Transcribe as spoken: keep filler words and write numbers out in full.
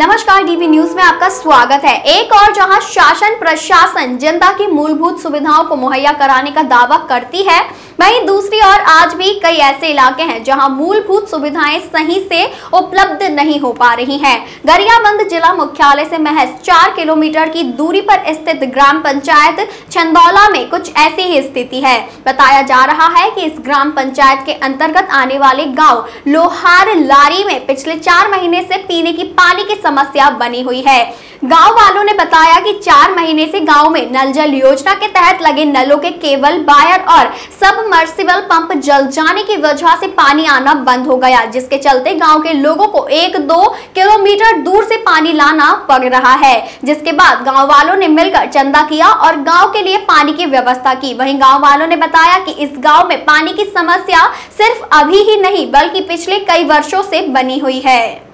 नमस्कार, DV news में आपका स्वागत है। एक और जहां शासन प्रशासन जनता की मूलभूत सुविधाओं को मुहैया कराने का दावा करती है, वहीं दूसरी ओर आज भी कई ऐसे इलाके हैं जहां मूलभूत सुविधाएं सही से उपलब्ध नहीं हो पा रही हैं। गरियाबंद जिला मुख्यालय से महज चार किलोमीटर की दूरी पर स्थित ग्राम पंचायत छिंदौला में कुछ ऐसी ही स्थिति है। बताया जा रहा है कि इस ग्राम पंचायत के अंतर्गत आने वाले गांव लोहार लारी में पिछले चार महीने से पीने की पानी की समस्या बनी हुई है। गांव वालों ने बताया कि चार महीने से गांव में नल जल योजना के तहत लगे नलों के केबल, वायर और सबमर्सिबल पंप जल जाने की वजह से पानी आना बंद हो गया, जिसके चलते गांव के लोगों को एक दो किलोमीटर दूर से पानी लाना पड़ रहा है। जिसके बाद गांव वालों ने मिलकर चंदा किया और गांव के लिए पानी की व्यवस्था की। वहीं गांव वालों ने बताया कि इस गांव में पानी की समस्या सिर्फ अभी ही नहीं बल्कि पिछले कई वर्षों से बनी हुई है।